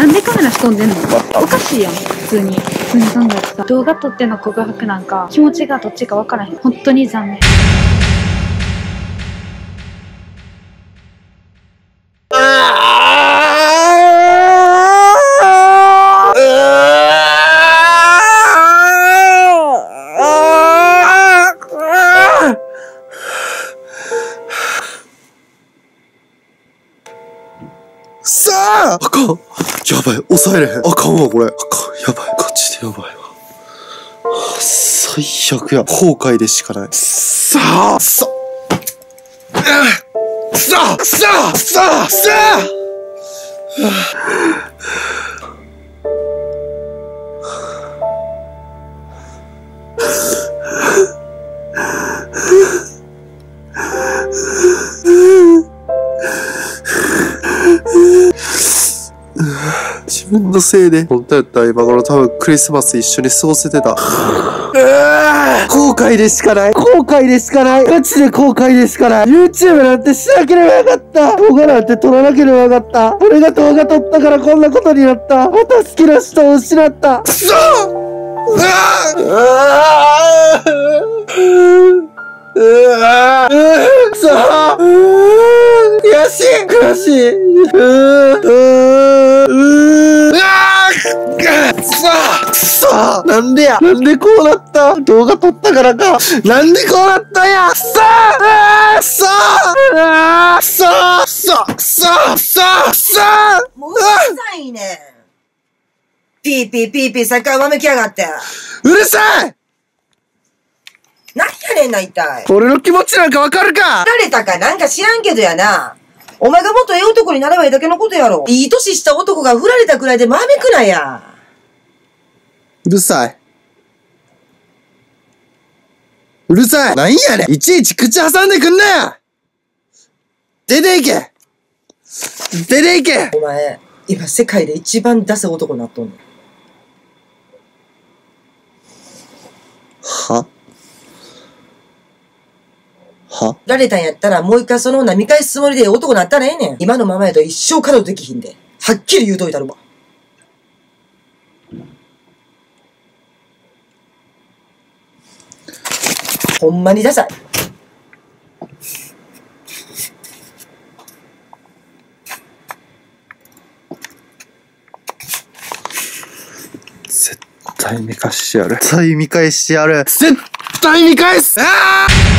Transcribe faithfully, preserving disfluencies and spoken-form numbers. なんでカメラ仕込んでんの？おかしいやん、普通に。普通に考えてた。動画撮っての告白なんか、気持ちがどっちかわからへん。本当に残念。さああかん、やばい、抑えれへん、あかんわ、これあかん、やばい、ガチでやばいわ、はあ、最悪や、後悔でしかない。さあさあさあさあさあさあ自分のせいで。本当やったら今頃多分クリスマス一緒に過ごせてた。後悔でしかない。後悔でしかない。ガチで後悔でしかない。YouTube なんてしなければよかった。動画なんて撮らなければよかった。俺が動画撮ったからこんなことになった。また好きな人を失った。くそ！くそ！悔しい！悔しい！くそくそ、なんでや、なんでこうなった、動画撮ったからか、なんでこうなったんや、くそくそくそくそくそくそくそ、もううるさいねん、ピーピーピーピーさっきからわめきやがって、うるさい、何やねんな、一体俺の気持ちなんかわかるか、疲れたかなんか知らんけどやな、お前がもっとええ男になればいいだけのことやろ。いい歳した男が振られたくらいでまめくなや。うるさい。うるさい。なんやねん。いちいち口挟んでくんなや。出ていけ。出ていけ。お前、今世界で一番ダサ男になっとんねん。は？は？られたんやったらもう一回その女見返すつもりで男なったらええねん。今のままやと一生稼働できひんで。はっきり言うといたるわ。ほんまにダサい。絶対見返してやる。絶対見返してやる。絶対見返す。ああ！